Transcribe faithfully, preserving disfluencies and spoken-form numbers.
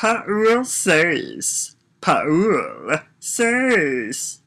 Paul Sass. Paul Sass.